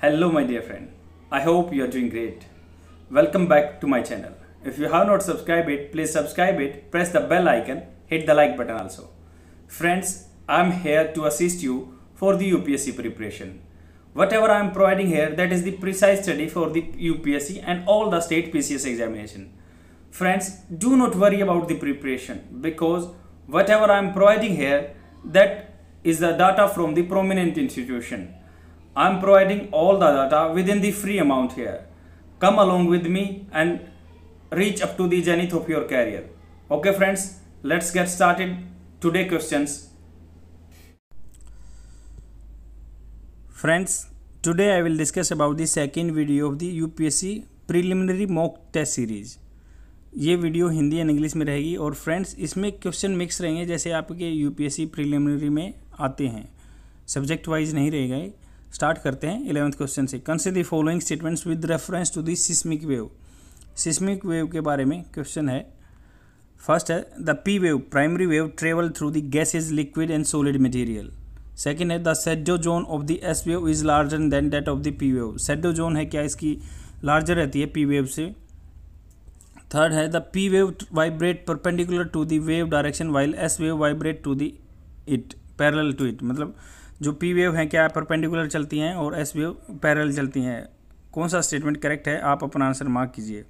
Hello my dear friend, I hope you are doing great. Welcome back to my channel. If you have not subscribed it, please subscribe it, press the bell icon, hit the like button also. Friends, I am here to assist you for the UPSC preparation. Whatever I am providing here, that is the precise study for the UPSC and all the state PCS examination. Friends, do not worry about the preparation because whatever I am providing here, that is the data from the prominent institution. I am providing all the data within the free amount here. Come along with me and reach up to the zenith of your career. Okay friends, let's get started. Today questions. Friends, today I will discuss about the second video of the UPSC preliminary mock test series. ये video Hindi and English में रहेगी और friends इसमें question mix रहेंगे जैसे आपके UPSC preliminary में आते हैं, सब्जेक्ट वाइज नहीं रहेगा. स्टार्ट करते हैं 11वें क्वेश्चन से. Consider the following statements with reference to the seismic wave. Seismic wave के बारे में क्वेश्चन है. फर्स्ट है the P wave primary wave travel through the gases liquid and solid material. Second है the shadow zone of the S wave is larger than that of the P wave. Shadow zone है क्या इसकी larger रहती है P wave से. Third है the P wave vibrate perpendicular to the wave direction while S wave vibrate to the it parallel to it. मतलब जो P wave हैं क्या परपेंडिकुलर चलती हैं और एस वेव पैरेलल चलती हैं. कौन सा स्टेटमेंट करेक्ट है आप अपना आंसर मार्क कीजिए.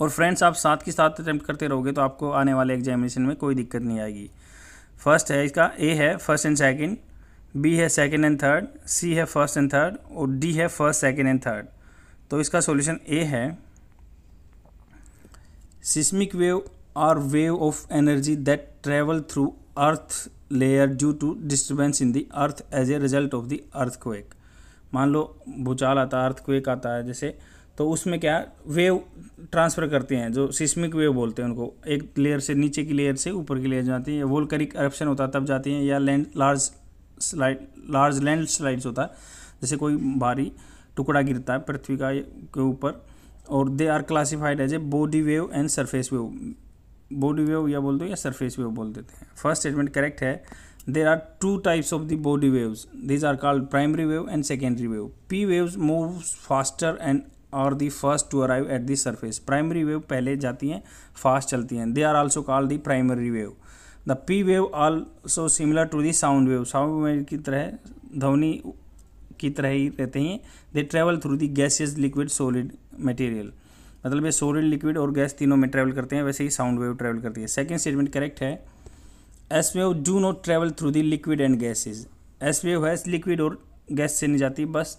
और फ्रेंड्स आप साथ के साथ अटैम्प्ट करते रहोगे तो आपको आने वाले एग्जामिनेशन में कोई दिक्कत नहीं आएगी. फर्स्ट है इसका ए है फर्स्ट एंड सेकंड, बी है सेकंड एंड थर्ड, सी है फर्स्ट एंड थर्ड और डी है फर्स्ट सेकंड एंड थर्ड. तो इसका सॉल्यूशन ए है. Seismic wave are wave of energy that travel through earth layer due to disturbance in the earth as a result of the earthquake. मान लो भूचाल आता है, अर्थक्वेक आता है जैसे, तो उसमें क्या वेव ट्रांसफ़र करते हैं जो सिस्मिक वेव बोलते हैं उनको. एक लेयर से नीचे की लेयर से ऊपर की लेयर जाती है. वोल्केनिक इरप्शन होता है तब जाती हैं, या लार्ज लैंड स्लाइड्स होता है जैसे कोई भारी टुकड़ा गिरता है पृथ्वी का के ऊपर. और they are classified as a body wave and surface wave. Body wave या बोल दो या सरफेस वेव बोल देते हैं. फर्स्ट स्टेटमेंट करेक्ट है. There are two types of the body waves, these are called primary wave and secondary wave. P waves move faster and are the first to arrive at the surface. Primary wave पहले जाती हैं, fast चलती हैं. They are also called the primary wave. The P wave also similar to the sound wave. Sound wave की तरह ध्वनि की तरह ही रहते हैं. दे ट्रेवल थ्रू दी गैसेज लिक्विड सॉलिड मटेरियल. मतलब ये सॉलिड लिक्विड और गैस तीनों में ट्रैवल करते हैं, वैसे ही साउंड वेव ट्रैवल करती है. सेकंड स्टेटमेंट करेक्ट है. S wave do not travel through the liquid and gases. S wave है लिक्विड और गैस से नहीं जाती, बस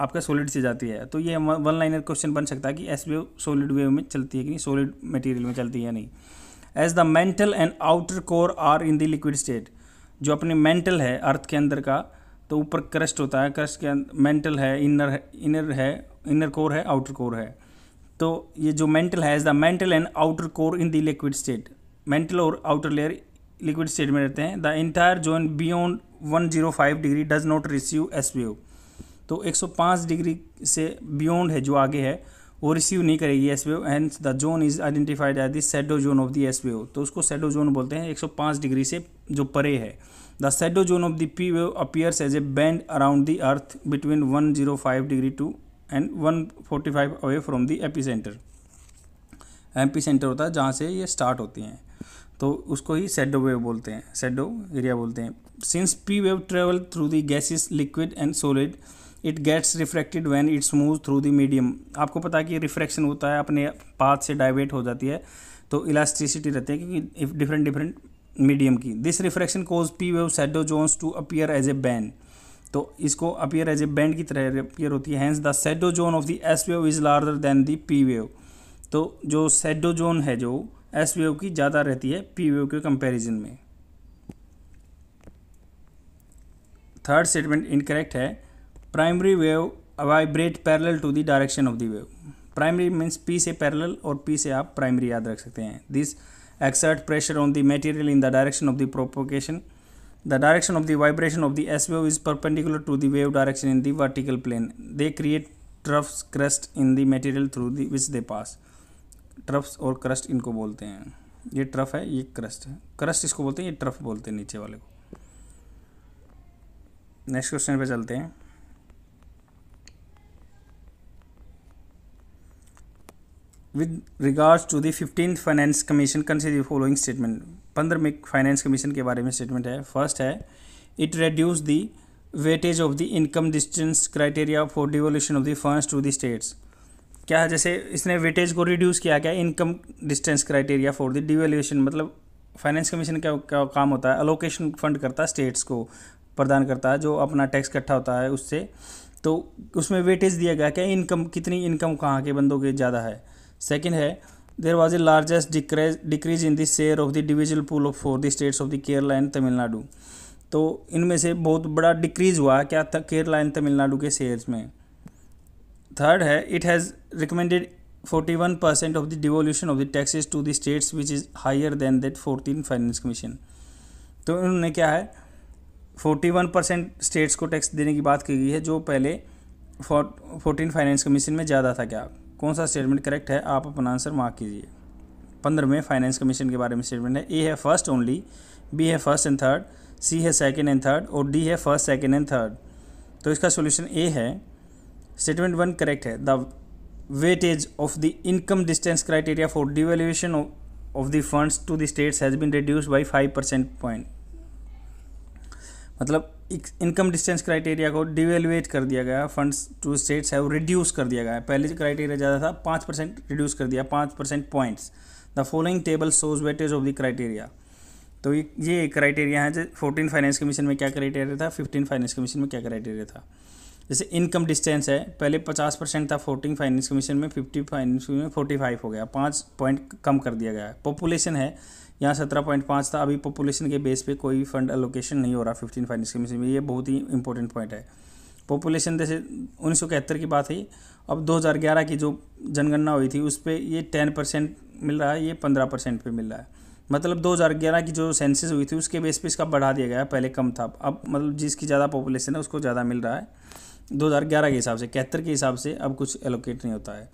आपका सॉलिड से जाती है. तो ये वन लाइनर क्वेश्चन बन सकता है कि एस वेव सॉलिड वेव में चलती है कि नहीं, सॉलिड मटेरियल में चलती है या नहीं. As the mantle and outer core are in the liquid state. जो अपने मेंटल है अर्थ के अंदर का, तो ऊपर क्रस्ट होता है, क्रस्ट के अंदर मेंटल है, इनर कोर है, आउटर कोर है. तो ये जो मेंटल है, is the mantle and outer core in the liquid state. Mantle और आउटर लेयर लिक्विड स्टेट में रहते हैं. The entire zone beyond 105 degree does not receive S wave. तो 105 डिग्री से बियॉन्ड है जो आगे है वो रिसीव नहीं करेगी S wave. And the zone is identified as the shadow zone of the S wave. तो उसको शैडो जोन बोलते हैं, 105 डिग्री से जो परे है. The shadow zone of the P wave appears as a band around the earth between 105 degree to and 145 away from the epicentre. Epicentre होता है जहाँ से ये स्टार्ट होती हैं, तो उसको ही शैडो वेव बोलते हैं, शैडो एरिया बोलते हैं. Since P wave travel through the gases liquid and solid, it gets refracted when its move through the medium. आपको पता है कि रिफ्रैक्शन होता है, अपने पाथ से डाइवर्ट हो जाती है, तो इलास्टिसिटी रहती है क्योंकि डिफरेंट मीडियम की. This refraction cause P wave shadow zones to appear as a band. तो इसको अपीयर एज ए बैंड की तरह अपीयर होती है. Hence the shadow zone of the S wave is larger than the P wave. तो जो shadow zone है जो एस वेव की ज़्यादा रहती है पी वेव के कंपैरिजन में. थर्ड स्टेटमेंट इनकरेक्ट है. Primary wave vibrate parallel to the direction of the wave. Primary means P से पैरेलल, और पी से आप प्राइमरी याद रख सकते हैं. This exert pressure on the material in the direction of the propagation. The direction of the vibration of the S wave is perpendicular to the wave direction in the vertical plane. They create troughs, crust in the material through the which they pass. Troughs और crust इनको बोलते हैं. ये trough है, ये crust है. Crust इसको बोलते हैं, ये trough बोलते हैं नीचे वाले को. नेक्स्ट क्वेश्चन पे चलते हैं. with regards to the 15th Finance Commission, consider the following statement. 15वें फाइनेंस कमीशन के बारे में स्टेटमेंट है. फर्स्ट है it reduce the weightage of the income distance criteria for devolution of the funds to the states. क्या है, जैसे इसने वेटेज को रिड्यूस किया गया income distance criteria for the devaluation. मतलब फाइनेंस कमीशन का काम होता है अलोकेशन फंड करता है, स्टेट्स को प्रदान करता है जो अपना टैक्स इकट्ठा होता है उससे. तो उसमें वेटेज दिया गया क्या इनकम, कितनी इनकम कहाँ के बंदों के ज़्यादा है. सेकेंड है there was a largest decrease in the share of the divisible pool of for the states of the Kerala and Tamil Nadu. तो इनमें से बहुत बड़ा डिक्रीज हुआ क्या केरला एंड तमिलनाडु के शेयर्स में. थर्ड है it has recommended 41% of the devolution of the taxes to the states which is higher than that 14th finance commission. तो उन्होंने क्या है 41% स्टेट्स को टैक्स देने की बात की गई है जो पहले 14th फाइनेंस कमीशन में ज़्यादा था. क्या कौन सा स्टेटमेंट करेक्ट है, आप अपना आंसर मार्क कीजिए. 15वें फाइनेंस कमीशन के बारे में स्टेटमेंट है. ए है फर्स्ट ओनली, बी है फर्स्ट एंड थर्ड, सी है सेकंड एंड थर्ड और डी है फर्स्ट सेकंड एंड थर्ड. तो इसका सॉल्यूशन ए है. स्टेटमेंट 1 करेक्ट है. The weightage of the income distance criteria for devaluation of the funds to the states has been reduce by 5% point. मतलब income distance criteria को devaluate कर दिया गया, funds to states है वो reduce कर दिया गया है. पहले क्राइटेरिया ज़्यादा था 5% रिड्यूस कर दिया 5% points. The following table shows weightage of the criteria. तो ये क्राइटेरिया है जो 14 फाइनेंस कमीशन में क्या क्राइटेरिया था, 15 फाइनेंस कमीशन में क्या क्राइटेरिया था. जैसे इनकम डिस्टेंस है पहले 50% था 14 फाइनेंस कमीशन में, 50 फाइनेंस कमीशन में 45 हो गया, 5 पॉइंट कम कर दिया गया है. पॉपुलेशन है यहाँ 17.5 था, अभी पॉपुलेशन के बेस पे कोई फंड एलोकेशन नहीं हो रहा 15 फाइनेंस कमीशन में. ये बहुत ही इंपॉर्टेंट पॉइंट है. पॉपुलेशन जैसे 1971 की बात है, अब 2011 की जो जनगणना हुई थी उस पर ये 10% मिल रहा है, ये 15% पे मिल रहा है. मतलब 2011 की जो सेंसिस हुई थी उसके बेस पे इसका बढ़ा दिया गया, पहले कम था अब मतलब जिसकी ज़्यादा पॉपुलेशन है उसको ज़्यादा मिल रहा है 2011 के हिसाब से. 71 के हिसाब से अब कुछ एलोकेट नहीं होता है.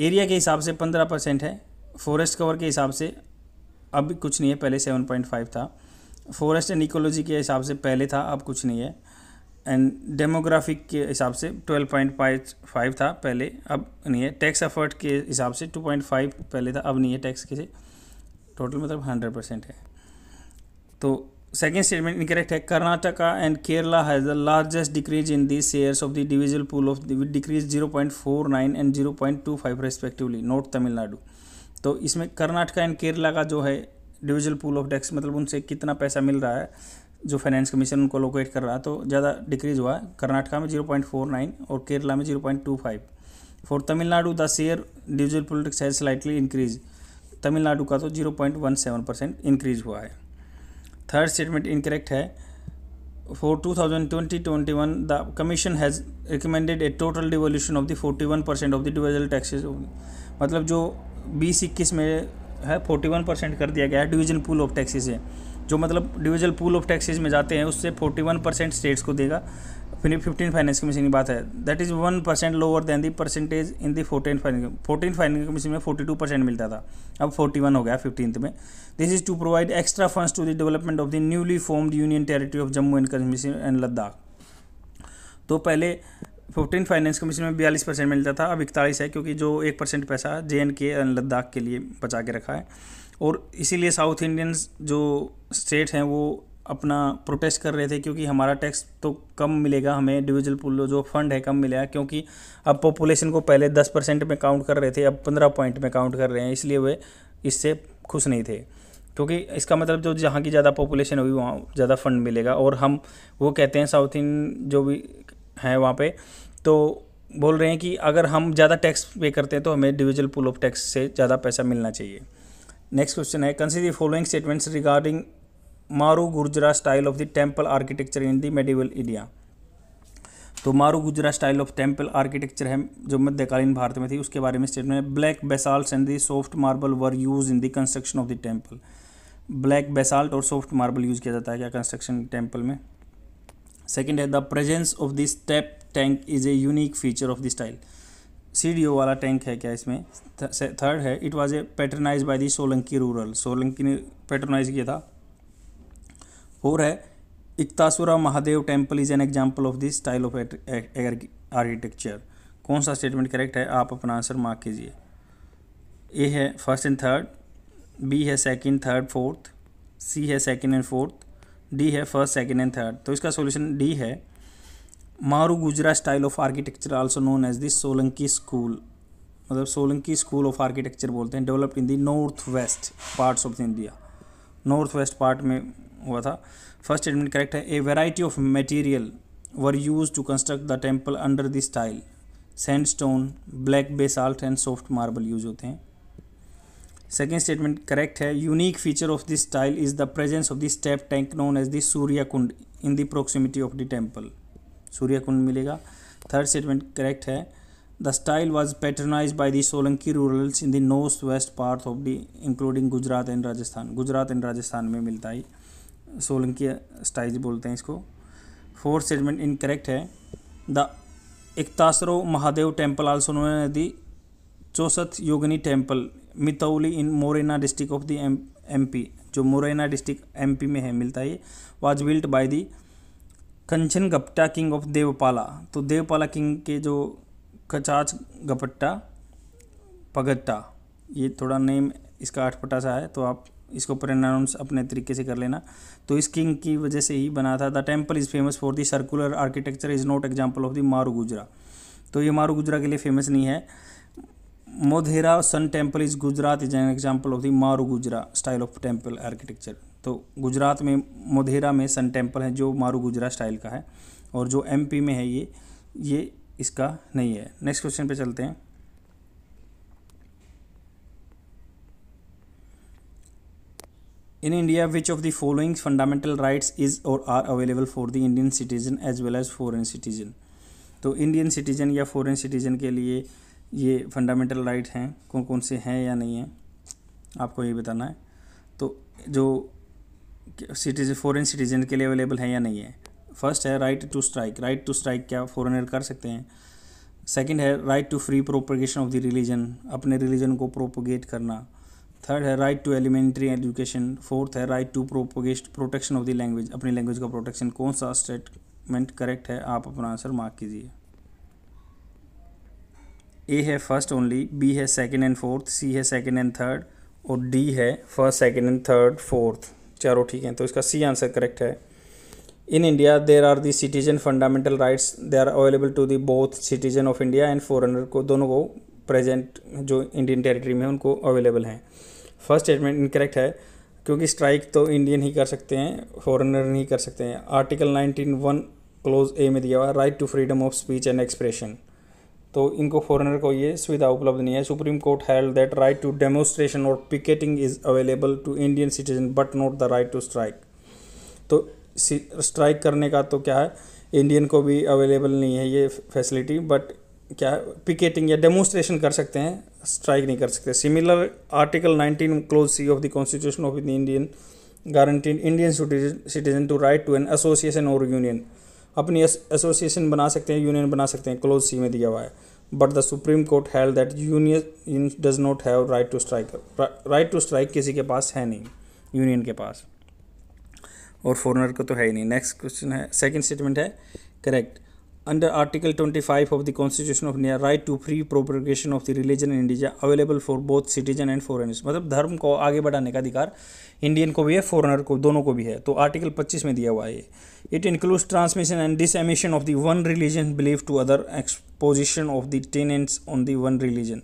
एरिया के हिसाब से 15% है. फॉरेस्ट कवर के हिसाब से अब कुछ नहीं है, पहले 7.5 था. फॉरेस्ट एंड इकोलॉजी के हिसाब से पहले था, अब कुछ नहीं है. एंड डेमोग्राफिक के हिसाब से 12.5 था पहले, अब नहीं है. टैक्स एफर्ट के हिसाब से 2.5 पहले था, अब नहीं है. टैक्स के टोटल मतलब 100% है. तो सेकेंड स्टेटमेंट इनकरेक्ट है. Karnataka and Kerala has the largest decrease in the shares of the divisible pool of the decrease 0.49 and 0.25 respectively, not Tamil Nadu. तो इसमें कर्नाटका एंड केरला का जो है डिविजल पूल ऑफ टैक्स मतलब उनसे कितना पैसा मिल रहा है जो फाइनेंस कमीशन उनको लोकेट कर रहा है, तो ज़्यादा डिक्रीज हुआ है. कर्नाटका में 0.49 और केरला में 0.25. For Tamil Nadu the share divisible pool tax has slightly increase. Tamil Nadu का तो 0.17% इंक्रीज हुआ है. थर्ड स्टेटमेंट इनकरेक्ट है. For 2020-21 the commission has recommended a total devolution of the 41% of the divisible taxes. मतलब जो 2021 में है 41% कर दिया गया है डिविजल पूल ऑफ टैक्सेस है, जो मतलब डिविजल पूल ऑफ टैक्सेस में जाते हैं उससे 41% स्टेट्स को देगा. फिर 15 फाइनेंस कमीशन की बात है. That is 1% lower than the percentage in the 14th finance commission में 42% मिलता था, अब 41 हो गया 15th में. This is to provide extra funds to the development of the newly formed union territory of Jammu and Kashmir and Ladakh. तो पहले 15 फाइनेंस कमीशन में 42% मिलता था, अब 41 है क्योंकि जो 1% पैसा JNK एंड लद्दाख के लिए बचा के रखा है. और इसीलिए साउथ इंडियंस जो स्टेट हैं वो अपना प्रोटेस्ट कर रहे थे क्योंकि हमारा टैक्स तो कम मिलेगा हमें, डिविजल पूल जो फंड है कम मिलेगा, क्योंकि अब पॉपुलेशन को पहले 10% में काउंट कर रहे थे अब 15 पॉइंट में काउंट कर रहे हैं. इसलिए वे इससे खुश नहीं थे क्योंकि इसका मतलब जो जहाँ की ज़्यादा पॉपुलेशन होगी वहाँ ज़्यादा फंड मिलेगा. और हम वो कहते हैं साउथ इंडियन जो भी हैं वहाँ पे तो बोल रहे हैं कि अगर हम ज़्यादा टैक्स पे करते हैं तो हमें डिविजल पूल ऑफ टैक्स से ज़्यादा पैसा मिलना चाहिए. नेक्स्ट क्वेश्चन है consider the following statements regarding Maru Gurjara style of the temple architecture in the medieval India. तो Maru Gurjara style of temple architecture है जो मध्यकालीन भारत में थी उसके बारे में statement. Black basalt and the soft marble were use in the construction of the temple. Black basalt और सॉफ्ट मार्बल यूज किया जाता है क्या कंस्ट्रक्शन टेम्पल में. सेकेंड है the presence of the step tank is a unique feature of the style. सीडीओ वाला tank है क्या इसमें. थर्ड है it was a patronise by the Solanki rural. Solanki ने पैटर्नाइज किया था. फोर है Iktasura Mahadev temple is an example of the style of architecture. कौन सा स्टेटमेंट करेक्ट है, आप अपना आंसर मार्क कीजिए. ए है फर्स्ट एंड थर्ड, बी है सेकंड थर्ड फोर्थ, सी है सेकंड एंड फोर्थ, डी है फर्स्ट सेकंड एंड थर्ड। तो इसका सॉल्यूशन डी है। Maru Gurjara style of architecture also known as the Solanki school, मतलब सोलंकी स्कूल ऑफ आर्किटेक्चर बोलते हैं, developed in the north west parts of India, north west part में हुआ था। फर्स्ट स्टेटमेंट करेक्ट है। A variety of material were use to construct the temple under the style, sandstone, black basalt and soft marble use होते हैं। Second statement correct है। Unique feature of this style is the presence of the step tank known as the Suryakund in the proximity of the temple, Suryakund मिलेगा। Third statement correct है। The style was patronise by the Solanki rulers in the north west part of the including Gujarat and Rajasthan, Gujarat and Rajasthan में मिलता है, Solanki style बोलते हैं इसको। Fourth statement incorrect है। The Ektasaro Mahadev temple also known as the Chausath Yogini temple Mitaoli in Morena district of the MP, जो Morena district MP में है मिलता है, was built by the Kanchan गप्टा king of Devapala. तो देवपाला किंग के जो कचाच गपट्टा पगट्टा, ये थोड़ा नेम इसका अटपटा सा है, तो आप इसको प्रोनाउंस अपने तरीके से कर लेना। तो इस किंग की वजह से ही बना था। The temple is famous for the circular architecture is not example of the Maru Gurjara, तो ये मारू-गुजरा के लिए फेमस नहीं है। Modhera sun temple is Gujarat is an example of the Maru Gurjara style of temple architecture. तो गुजरात में मोधेरा में सन टेम्पल है जो मारू-गुजरा स्टाइल का है, और जो एमपी में है ये इसका नहीं है। नेक्स्ट क्वेश्चन पे चलते हैं। In India which of the following fundamental rights is or are available for the Indian citizen as well as foreign citizen. तो इंडियन सिटीजन या फॉरेन सिटीजन के लिए ये फंडामेंटल राइट हैं, कौन कौन से हैं या नहीं हैं आपको ये बताना है। तो जो सिटीजन फॉरेन सिटीजन के लिए अवेलेबल है या नहीं है, फर्स्ट है right to strike, right to strike क्या फॉरेनर कर सकते हैं। सेकंड है right to free propagation of the religion, अपने रिलीजन को प्रोपोगेट करना। थर्ड है right to elementary education. Fourth है right to propagate protection of the language, अपनी लैंग्वेज का प्रोटेक्शन। कौन सा स्टेटमेंट करेक्ट है, आप अपना आंसर मार्क कीजिए। ए है फर्स्ट ओनली, बी है सेकेंड एंड फोर्थ, सी है सेकेंड एंड थर्ड, और डी है first second and third fourth, चारों ठीक हैं। तो इसका सी आंसर करेक्ट है। In India, there are the citizen fundamental rights. They are available to the both citizen of India and foreigner को, दोनों को present जो Indian territory में उनको available हैं। First statement incorrect है, क्योंकि strike तो Indian ही कर सकते हैं, foreigner नहीं कर सकते हैं। Article 19(1) clause A में दिया हुआ right to freedom of speech and expression, तो इनको foreigner को ये सुविधा उपलब्ध नहीं है। Supreme Court held that right to demonstration or picketing is available to Indian citizen but not the right to strike. तो स्ट्राइक करने का तो क्या है, इंडियन को भी अवेलेबल नहीं है ये फैसिलिटी, बट क्या है पिकेटिंग या डेमोन्स्ट्रेशन कर सकते हैं, स्ट्राइक नहीं कर सकते। Similar article 19 clause C of the constitution of the Indian guaranteed Indian citizen to right to an association or union, अपनी एसोसिएशन बना सकते हैं, यूनियन बना सकते हैं, क्लोज सी में दिया हुआ है। But the supreme court held that union does not have right to strike, right to strike किसी के पास है नहीं, यूनियन के पास, और फॉरनर को तो है ही नहीं। नेक्स्ट क्वेश्चन है, सेकंड स्टेटमेंट है correct. Under article 25 of the constitution of India right to free propagation of the religion in India available for both citizen and foreigners, मतलब धर्म को आगे बढ़ाने का अधिकार इंडियन को भी है, फॉरनर को, दोनों को भी है। तो आर्टिकल 25 में दिया हुआ है it includes transmission and डिसमिशन of the one religion believe to other, exposition of the tenants on the one religion.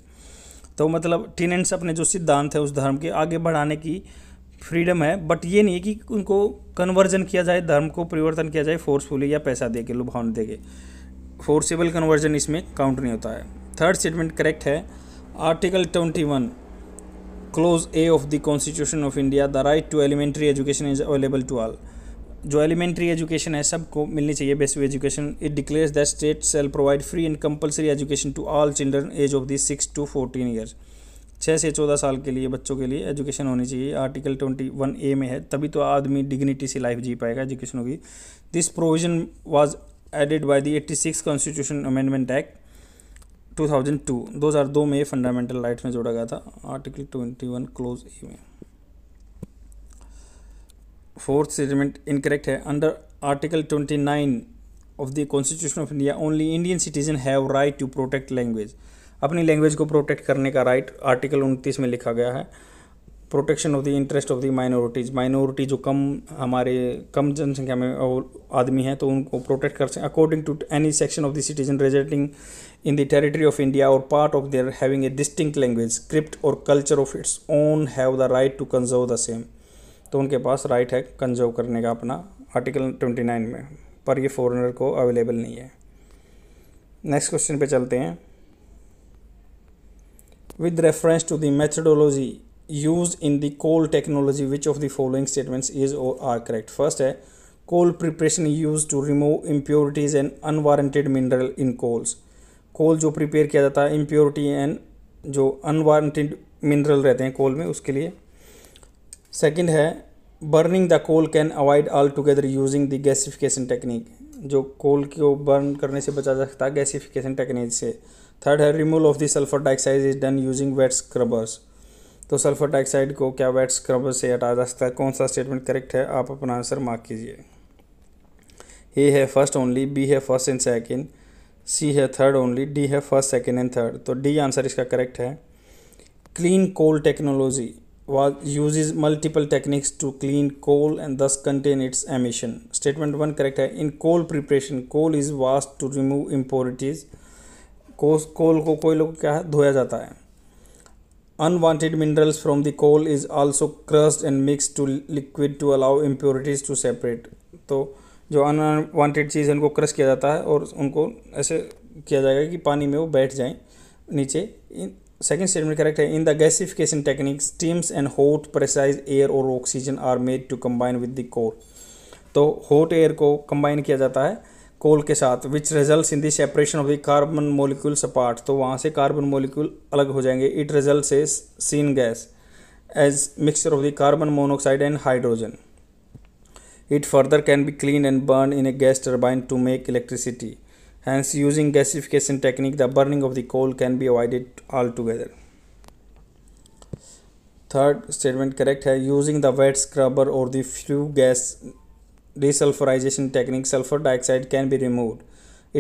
तो मतलब टेनेंट्स अपने जो सिद्धांत है उस धर्म के आगे बढ़ाने की फ्रीडम है, बट ये नहीं है कि उनको कन्वर्जन किया जाए, धर्म को परिवर्तन किया जाए फोर्सफुली या पैसा दे के, लुभावन दे के, फोर्सेबल कन्वर्जन इसमें काउंट नहीं होता है। थर्ड स्टेटमेंट करेक्ट है। Article 21 clause A of the constitution of India the right to elementary education is available to all, जो एलिमेंट्री एजुकेशन है सबको मिलनी चाहिए, basic education. It declares that state shall provide free and compulsory education to all children age of the 6 to 14 years, 6 से 14 साल के लिए बच्चों के लिए एजुकेशन होनी चाहिए। आर्टिकल 21A में है, तभी तो आदमी डिग्निटी से लाइफ जी पाएगा, एजुकेशन होगी। This provision was added by the 86 constitution amendment act 2002, 2002 में फंडामेंटल राइट्स में जोड़ा गया था आर्टिकल 21 क्लोज ए में। फोर्थ स्टेटमेंट इनकरेक्ट है। Under article 29 of the constitution of India only Indian citizen have right to protect language, अपनी language को protect करने का राइट आर्टिकल 29 में लिखा गया है। Protection of the interest of the minorities, minority जो कम जनसंख्या में आदमी हैं तो उनको प्रोटेक्ट कर सकें। According to any section of the citizen residing in the territory of India or part of there having a distinct language, script or culture of its own have the right to conserve the same. तो उनके पास right है conserve करने का अपना article 29 में, पर ये foreigner को अवेलेबल नहीं है। नेक्स्ट क्वेश्चन पे चलते हैं। With reference to the methodology use in the coal technology which of the following statements is or are correct. First है coal preparation use to remove impurities and unwarranted mineral in coals. Coal जो prepare किया जाता है impurity and जो unwarranted mineral रहते हैं coal में उसके लिए। सेकंड है burning the coal can avoid all together using the gasification technique, जो कोल को बर्न करने से बचा जा सकता है गैसिफिकेशन टेक्निक से। थर्ड है removal of the sulphur dioxide is done using wet scrubbers, तो सल्फर डाइऑक्साइड को क्या वेट स्क्रबर से हटाया जा सकता है। कौन सा स्टेटमेंट करेक्ट है, आप अपना आंसर मार्क कीजिए। ए है फर्स्ट ओनली, बी है फर्स्ट एंड सेकेंड, सी है थर्ड ओनली, डी है फर्स्ट सेकेंड एंड थर्ड, तो डी आंसर इसका करेक्ट है। Clean coal technology was uses multiple techniques to clean coal and thus contain its emission. Statement 1 correct है। In coal preparation, coal is washed to remove impurities. Coal को कोयलों को क्या है धोया जाता है। Unwanted minerals from the coal is also crushed and mixed to liquid to allow impurities to separate. तो जो unwanted चीज़ है उनको क्रश किया जाता है और उनको ऐसे किया जाएगा कि पानी में वो बैठ जाएं नीचे। सेकेंड स्टेटमेंट करेक्ट है। In the gasification technique steams and hot pressurise air or oxygen are made to combine with the coal, तो हॉट एयर को कंबाइन किया जाता है कोल के साथ। Which results in the separation of the carbon molecules apart, तो वहाँ से कार्बन मोलिक्यूल अलग हो जाएंगे। It results as syngas as mixture of the carbon monoxide and hydrogen. It further can be clean and burn in a gas turbine to make electricity. Hence, using gasification technique, the burning of the coal can be avoided altogether. Third statement correct है। Using the wet scrubber or the flue gas desulfurization technique, sulfur dioxide can be removed.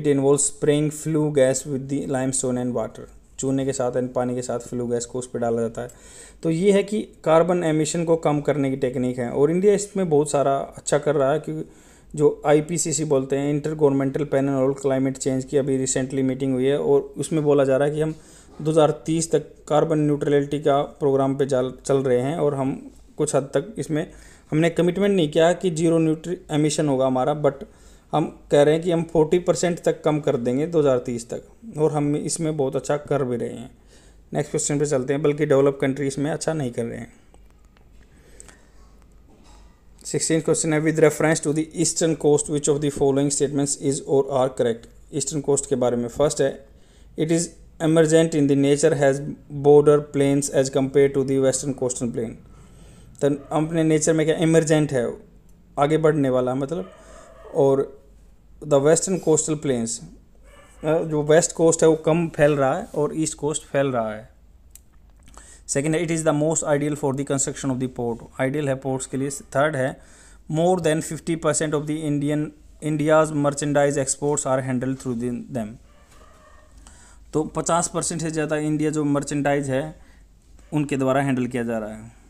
It involves spraying flue gas with the limestone and water. चूने के साथ and पानी के साथ flue gas को उस पर डाला जाता है। तो ये है कि कार्बन एमिशन को कम करने की टेक्निक है और इंडिया इसमें बहुत सारा अच्छा कर रहा है, क्योंकि जो IPCC बोलते हैं inter governmental panel on climate change की अभी रिसेंटली मीटिंग हुई है और उसमें बोला जा रहा है कि हम 2030 तक कार्बन न्यूट्रलिटी का प्रोग्राम पे चल रहे हैं और हम कुछ हद तक इसमें हमने कमिटमेंट नहीं किया कि जीरो एमिशन होगा हमारा, बट हम कह रहे हैं कि हम 40% तक कम कर देंगे 2030 तक और हम इसमें बहुत अच्छा कर भी रहे हैं। नेक्स्ट क्वेश्चन पर चलते हैं। बल्कि डेवलप कंट्रीज़ में अच्छा नहीं कर रहे हैं। 16th क्वेश्चन है। With reference to the eastern coast which of the following statements is or are correct. Eastern coast के बारे में फर्स्ट है it is emergent in the nature has broader plains as compare to the western coastal plain, तो अपने nature में क्या emergent है आगे बढ़ने वाला मतलब, और द वेस्टर्न कोस्टल प्लेन्स जो वेस्ट कोस्ट है वो कम फैल रहा है और ईस्ट कोस्ट फैल रहा है। सेकेंड है it is the most ideal for the construction of the port, ideal है पोर्ट्स के लिए। थर्ड है more than 50% of the India's merchandise exports are handled through them, तो 50% से ज़्यादा इंडिया जो मर्चेंडाइज है उनके द्वारा हैंडल किया जा रहा है।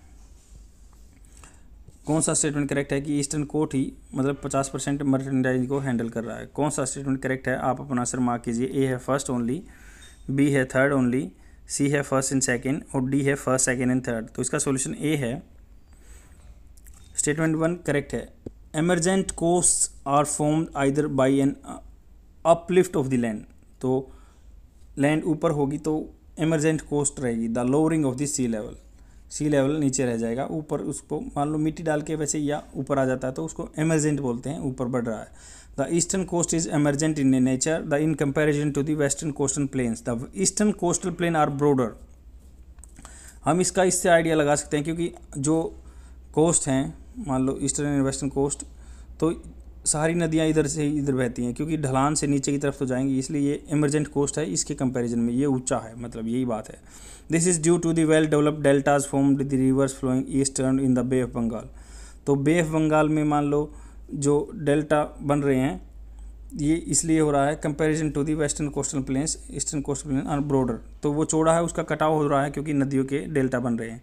कौन सा स्टेटमेंट करेक्ट है कि ईस्टर्न कोस्ट ही मतलब 50% मर्चेंडाइज को हैंडल कर रहा है। कौन सा स्टेटमेंट करेक्ट है, आप अपना आंसर मार्क कीजिए। ए है फर्स्ट ओनली, बी है थर्ड ओनली, सी है फर्स्ट एंड सेकेंड और डी है फर्स्ट सेकेंड एंड थर्ड, तो इसका सॉल्यूशन ए है। स्टेटमेंट 1 करेक्ट है। Emergent coast are formed either by an uplift of the land, तो लैंड ऊपर होगी तो एमरजेंट कोस्ट रहेगी। The lowering of the sea level, sea level नीचे रह जाएगा, ऊपर उसको मान लो मिट्टी डाल के वैसे या ऊपर आ जाता है तो उसको एमरजेंट बोलते हैं, ऊपर बढ़ रहा है। The eastern coast is emergent in nature, the in comparison to the western coastal plains. The eastern coastal plain are broader. हम इससे आइडिया लगा सकते हैं क्योंकि जो कोस्ट हैं मान लो ईस्टर्न एंड वेस्टर्न कोस्ट, तो सारी नदियाँ इधर से इधर बहती हैं क्योंकि ढलान से नीचे की तरफ तो जाएंगी, इसलिए ये एमरजेंट कोस्ट है इसके कंपैरिजन में ये ऊंचा है, मतलब यही बात है। This is due to the well developed deltas formed the rivers flowing eastern in the bay of Bengal, तो बे ऑफ बंगाल में मान लो जो डेल्टा बन रहे हैं ये इसलिए हो रहा है comparison to the western coastal plains, eastern coastal plain are broader, तो वो चौड़ा है उसका कटाव हो रहा है क्योंकि नदियों के डेल्टा बन रहे हैं।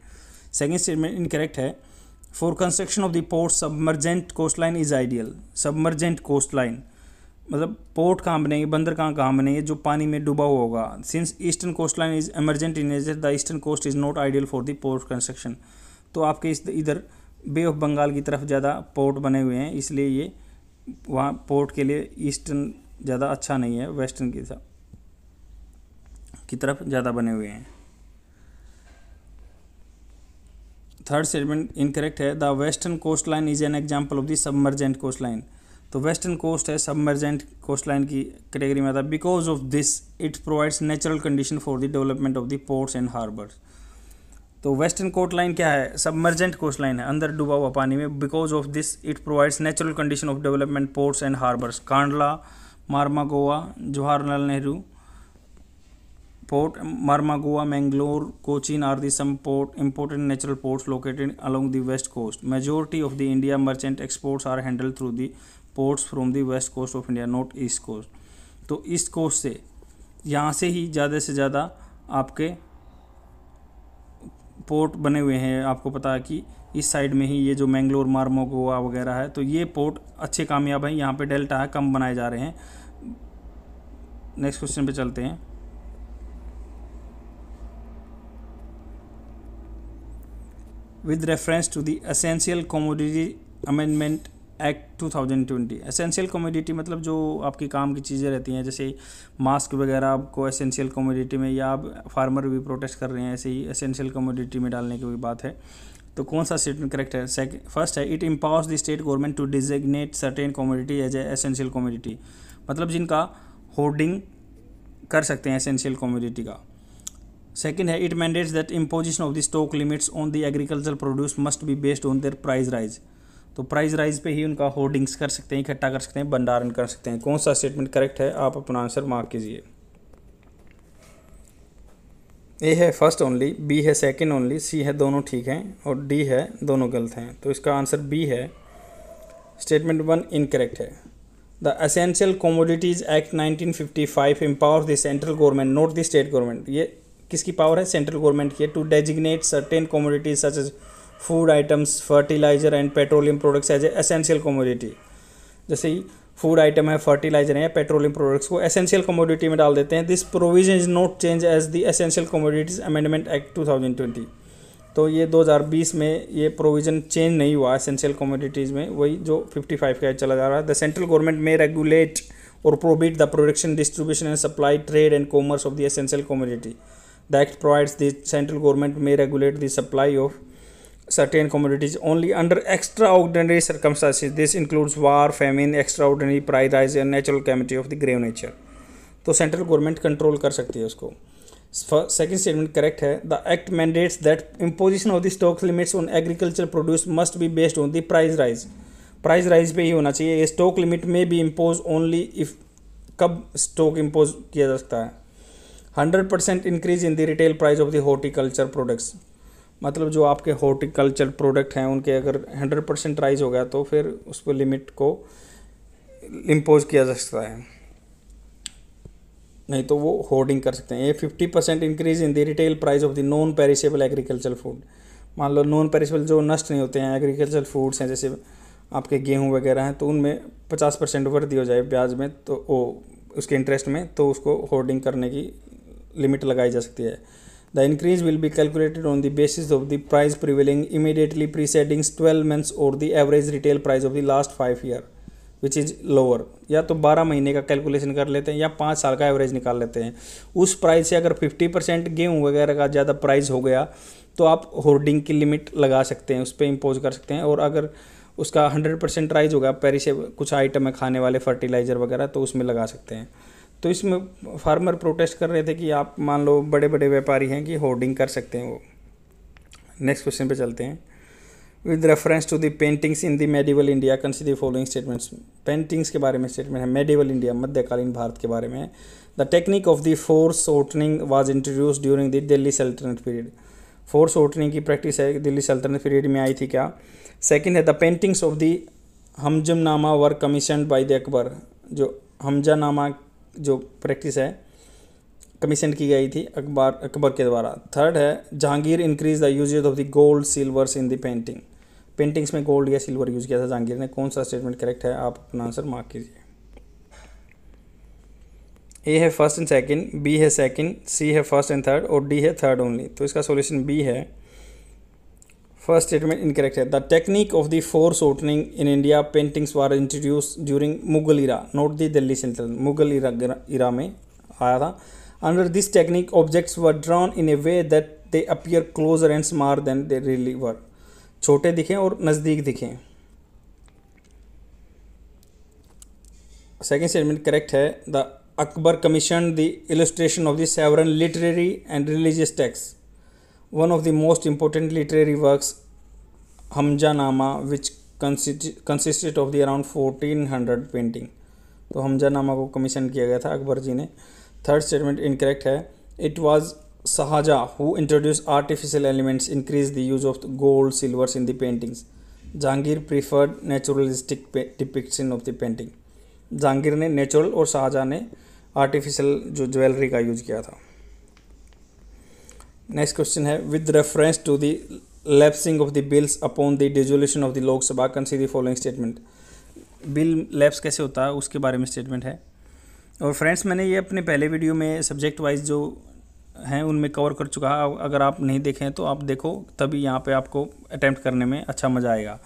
सेकंड स्टेटमेंट इनकरेक्ट है। For construction of the port submergent coast line is ideal. Submergent coast line मतलब पोर्ट कहाँ बनेंगे, बंदर कहाँ बनेंगे, जो पानी में डूबा हुआ होगा। Since eastern coast line is emergent in nature the eastern coast is not ideal for the port construction. तो आपके इधर बे ऑफ बंगाल की तरफ ज़्यादा पोर्ट बने हुए हैं, इसलिए ये वहाँ पोर्ट के लिए ईस्टर्न ज़्यादा अच्छा नहीं है, वेस्टर्न की तरफ ज़्यादा बने हुए हैं। थर्ड स्टेटमेंट इनकरेक्ट है। The western coast line is an example of the submergent coast line. तो वेस्टर्न कोस्ट है सबमर्जेंट कोस्ट लाइन की कैटेगरी में आता है। Because of this it provides natural condition for the development of the ports and harbours. तो western coast line क्या है, submergent coast line है, अंदर डूबा हुआ पानी में। Because of this it provides natural condition of development ports and harbours. Kandla, Mormugao, Jawaharlal Nehru port, Mormugao, Mangalore, Cochin are the some port important natural ports located along the west coast. Majority of the India merchant exports are handle through the ports from the west coast of India, not east coast. तो east coast से, यहाँ से ज़्यादा आपके port बने हुए हैं। आपको पता है कि इस साइड में ही ये जो मैंगलोर, मारमा गोवा वगैरह है, तो ये पोर्ट अच्छे कामयाब हैं। यहाँ पे डेल्टा है, कम बनाए जा रहे हैं। नेक्स्ट क्वेश्चन पे चलते हैं। With reference to the essential commodity amendment act 2020। Essential commodity मतलब जो आपकी काम की चीज़ें रहती हैं, जैसे मास्क वगैरह आपको एसेंशियल कमोडिटी में, या आप फार्मर भी प्रोटेस्ट कर रहे हैं, ऐसे ही एसेंशियल कमोडिटी में डालने की भी बात है। तो कौन सा स्टेटमेंट करेक्ट है? फर्स्ट है, it empowers the state government to designate certain commodity as essential commodity, मतलब जिनका होर्डिंग कर सकते हैं एसेंशियल कमोडिटी का। सेकेंड है, it mandates that imposition of the stock limits on the agriculture produce must be based on their price rise. तो price rise पे ही उनका होर्डिंग्स कर सकते हैं, इकट्ठा कर सकते हैं, भंडारण कर सकते हैं। कौन सा स्टेटमेंट करेक्ट है? आप अपना आंसर मार्क कीजिए। ए है फर्स्ट ओनली, बी है सेकंड ओनली, सी है दोनों ठीक हैं, और डी है दोनों गलत हैं। तो इसका आंसर बी है। स्टेटमेंट वन इनकरेक्ट है। The essential commodities act 1955 empowers the central government, not the state government. ये किसकी पावर है? सेंट्रल गवर्नमेंट की, to designate certain commodities such as food items, fertiliser and petroleum products as a essential commodity. जैसे ही food item है, fertiliser है, या petroleum products को एसेंशियल कमोडिटी में डाल देते हैं। This provision is not change as the essential commodities amendment act 2020। तो ये 2020 में ये प्रोविजन चेंज नहीं हुआ एसेंशियल कमोडिटीज़ में, वही जो 55 का चला जा रहा है। The central government may regulate और prohibit the production, distribution and supply, trade and commerce of the essential commodity. The act provides the central government may regulate the supply of certain commodities only under extraordinary circumstances. This includes war, famine, extraordinary price rise and natural calamity of the grave nature. तो central government control कर सकती है उसको। Second statement correct है। The act mandates that imposition of the stock limits on agriculture produce must be based on the price rise. Price rise पे ही होना चाहिए। स्टॉक लिमिट में भी इम्पोज ओनली इफ, कब स्टॉक इम्पोज किया जा सकता है? 100% increase in the retail price of the horticulture products, मतलब जो आपके हॉर्टिकल्चर प्रोडक्ट हैं उनके अगर 100% राइज हो गया तो फिर उस पर लिमिट को इम्पोज किया जा सकता है, नहीं तो वो होर्डिंग कर सकते हैं। ये 50% increase in the retail price of the non perishable agriculture food, मान लो नॉन पेरिशेबल जो नष्ट नहीं होते हैं एग्रीकल्चर फूड्स हैं, जैसे आपके गेहूँ वगैरह हैं, तो उनमें 50% वृद्धि हो जाए ब्याज में, तो उसके इंटरेस्ट में, तो उसको होर्डिंग करने की लिमिट लगाई जा सकती है। The increase will be calculated on the basis of the price prevailing immediately preceding 12 months or the average retail price of the last 5 years, which is lower. या तो 12 महीने का कैलकुलेशन कर लेते हैं या 5 साल का एवरेज निकाल लेते हैं। उस प्राइस से अगर 50% गेहूँ वगैरह का ज़्यादा प्राइस हो गया तो आप होर्डिंग की लिमिट लगा सकते हैं, उस पर इम्पोज कर सकते हैं। और अगर उसका 100% राइज होगा पेरिशेबल कुछ आइटम है, खाने वाले, फर्टिलाइज़र वगैरह, तो उसमें लगा सकते हैं। तो इसमें फार्मर प्रोटेस्ट कर रहे थे कि आप मान लो बड़े बड़े व्यापारी हैं कि होर्डिंग कर सकते हैं वो। नेक्स्ट क्वेश्चन पे चलते हैं। With reference to the paintings in the medieval India consider following statements. Paintings के बारे में स्टेटमेंट है। मेडिवल इंडिया मध्यकालीन भारत के बारे में। The technique of the foreshortening was introduce during the Delhi सल्तनत पीरियड। फोर्स शॉर्टनिंग की प्रैक्टिस है दिल्ली सल्तनत पीरियड में आई थी क्या। सेकेंड है, the paintings of the Hamzanama were commissioned by the Akbar. जो हमजानामा जो प्रैक्टिस है कमीशन की गई थी अकबर के द्वारा। थर्ड है Jahangir increase the usages of the gold silvers in the painting, paintings में गोल्ड या सिल्वर यूज किया था जहांगीर ने। कौन सा स्टेटमेंट करेक्ट है, आप अपना आंसर मार्क कीजिए। ए है फर्स्ट एंड सेकंड, बी है सेकंड, सी है फर्स्ट एंड थर्ड और डी है थर्ड ओनली। तो इसका सॉल्यूशन बी है। फर्स्ट स्टेटमेंट इनकरेक्ट है। The technique of the foreshortening in India paintings was introduce during Mughal era, not the Delhi central, Mughal era में आया था। Under this technique objects were drawn in a way that they appear closer and smart than they really were, छोटे दिखें और नज़दीक दिखें। Second statement correct है। The Akbar commissioned the illustration of the several literary and religious texts. One of the most important literary works, Hamzanama, which consisted of the around 1400 painting. तो हमजानामा को commission किया गया था अकबर जी ने। थर्ड स्टेटमेंट इनकरेक्ट है। It was Shahajahan who introduced artificial elements, increased the use of gold, silvers in the paintings. Jahangir preferred naturalistic depiction of the painting. Jahangir ने natural और शाहजहाँ ने आर्टिफिशियल जो ज्वेलरी का यूज किया था। नेक्स्ट क्वेश्चन है, with reference to the lapsing of the bills upon the dissolution of the Lok Sabha consider the following statement. Bill lapse कैसे होता है उसके बारे में स्टेटमेंट है। और फ्रेंड्स, मैंने ये अपने पहले वीडियो में सब्जेक्ट वाइज जो हैं उनमें कवर कर चुका है। अगर आप नहीं देखें तो आप देखो, तभी यहाँ पर आपको अटैम्प्ट करने में अच्छा मज़ा आएगा।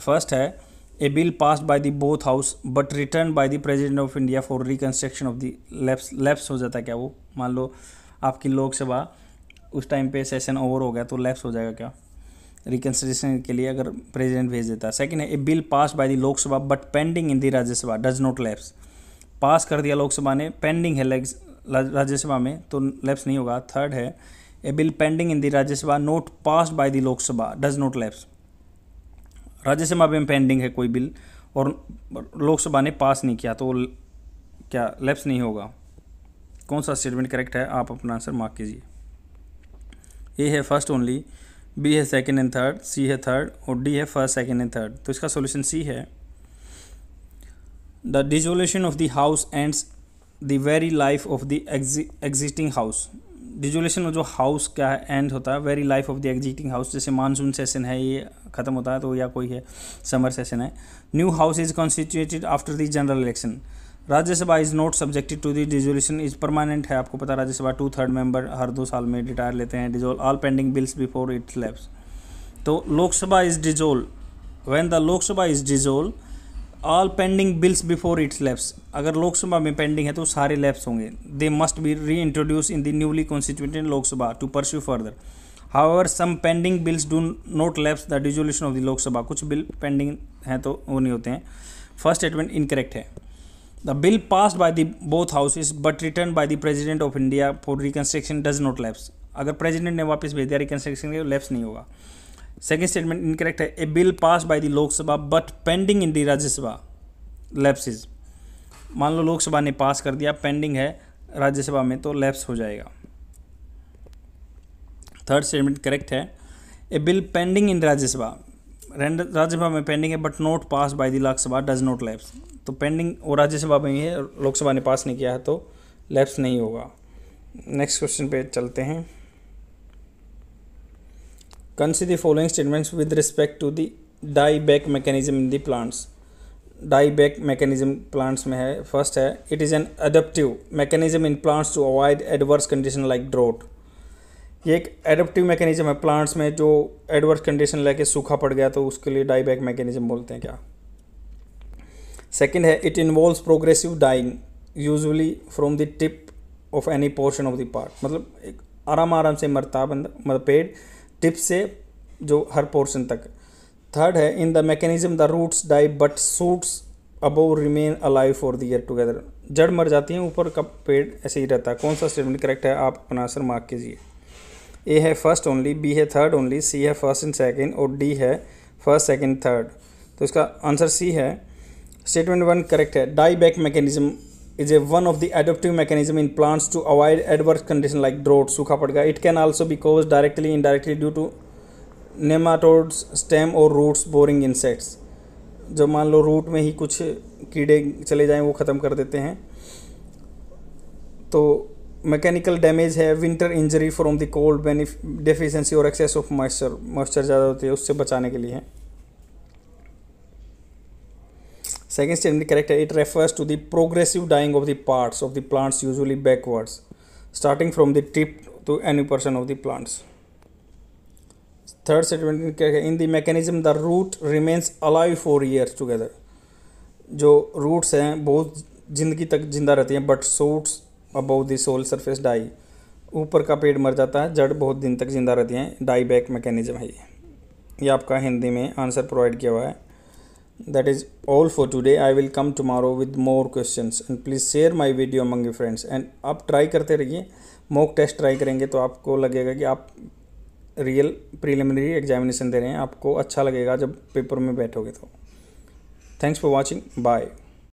फर्स्ट है, a bill pass by the both house but return by the president of India for reconstruction of the lapse. Lapse हो जाता है क्या वो? मान लो आपकी लोकसभा उस टाइम पे सेशन ओवर हो गया तो लैप्स हो जाएगा क्या रिकन्स्ट्रक्शन के लिए अगर प्रेजिडेंट भेज देता है। सेकेंड है, a bill pass by the Lok Sabha but pending in the Rajya Sabha does not lapse. Pass कर दिया लोकसभा ने, पेंडिंग है राज्यसभा में तो लैप्स नहीं होगा। थर्ड है, a bill pending in the Rajya Sabha not pass by the Lok Sabha does not lapse. Rajya Sabha में पेंडिंग है कोई बिल और लोकसभा ने पास नहीं किया तो क्या लैप्स नहीं होगा। कौन सा स्टेटमेंट करेक्ट है, आप अपना आंसर मार्क कीजिए। ए है फर्स्ट ओनली, बी है सेकंड एंड थर्ड, सी है थर्ड और डी है फर्स्ट सेकंड एंड थर्ड। तो इसका सॉल्यूशन सी है। The dissolution of the house ends the very life of the existing house. Dissolution में जो हाउस क्या है एंड होता है, very life of the existing house. जैसे मानसून सेशन है ये खत्म होता है तो, या कोई है समर सेशन है। New house is constituted after the general election. Rajya Sabha is not subjected to the dissolution, is permanent है। आपको पता राज्यसभा 2/3 मेंबर हर 2 साल में रिटायर लेते हैं। Dissolve all pending bills before it lapse. तो Lok Sabha is dissolve, when the Lok Sabha is dissolve all pending bills before its lapse. अगर लोकसभा में पेंडिंग है तो सारे लैप्स होंगे। They must be reintroduce in the newly constituted Lok Sabha to pursue further. However some pending bills do not lapse the dissolution of the Lok Sabha. कुछ bill pending हैं तो वो नहीं होते हैं। फर्स्ट स्टेटमेंट इनकरेक्ट है। The bill pass by the both houses but return by the president of India for reconstruction does not lapse. अगर president ने वापस भेज दिया रिकन्स्ट्रक्शन के लैप्स नहीं होगा। सेकेंड स्टेटमेंट इनकरेक्ट है। A bill pass by the Lok Sabha but pending in the Rajya Sabha lapses. मान लो लोकसभा ने पास कर दिया, पेंडिंग है राज्यसभा में तो लैप्स हो जाएगा। थर्ड स्टेटमेंट करेक्ट है। A bill pending in Rajya Sabha, Rajya Sabha में पेंडिंग है but not pass by the Lok Sabha does not lapse. तो पेंडिंग और राज्यसभा में ही है, लोकसभा ने पास नहीं किया है तो लैप्स नहीं होगा। नेक्स्ट क्वेश्चन पे चलते हैं। Consider the following statements with respect to the dieback mechanism in the plants. Dieback mechanism plants में है। First है, it is an adaptive mechanism in plants to avoid adverse condition like drought. ये एक adaptive mechanism है plants में, जो adverse condition लेके सूखा पड़ गया तो उसके लिए dieback mechanism बोलते हैं क्या। Second है, it involves progressive dying usually from the tip of any portion of the part. मतलब आराम से मरता बंदा, मतलब पेड़ टिप से जो हर पोर्शन तक। थर्ड है, in the mechanism the roots die but shoots above remain alive for the year together. जड़ मर जाती हैं, ऊपर का पेड़ ऐसे ही रहता है। कौन सा स्टेटमेंट करेक्ट है, आप अपना आंसर मार्क कीजिए। ए है फर्स्ट ओनली, बी है थर्ड ओनली, सी है फर्स्ट एंड सेकंड और डी है फर्स्ट सेकंड थर्ड। तो इसका आंसर सी है। स्टेटमेंट वन करेक्ट है। Die back mechanism is a one of the adaptive mechanism in plants to avoid adverse condition like drought, सूखा पड़ गया। It can also be cause directly indirectly due to nematodes, stem और roots, boring insects. जब मान लो root में ही कुछ कीड़े चले जाएं वो ख़त्म कर देते हैं। तो मैकेनिकल डैमेज है, winter injury from the cold, deficiency और एक्सेस ऑफ मॉइस्चर ज़्यादा होती है, उससे बचाने के लिए है। सेकेंड स्टेटमेंट करेक्ट है। It refers to the progressive dying of the parts of the plants usually backwards starting from the tip to एन्यूपर्सन of the plants. Third statement क्या है, in the mechanism the root remains alive for years together. जो roots हैं बहुत जिंदगी तक जिंदा रहती हैं, but shoots above the soil surface die. ऊपर का पेड़ मर जाता है, जड़ बहुत दिन तक जिंदा रहती हैं, डाई बैक मैकेनिज्म है ये। आपका हिंदी में आंसर प्रोवाइड किया हुआ है। That is all for today. I will come tomorrow with more questions and please share my video among your friends. And आप ट्राई करते रहिए, मॉक टेस्ट ट्राई करेंगे तो आपको लगेगा कि आप रियल प्रीलिमिनरी एग्जामिनेशन दे रहे हैं, आपको अच्छा लगेगा जब पेपर में बैठोगे तो। Thanks for watching, bye.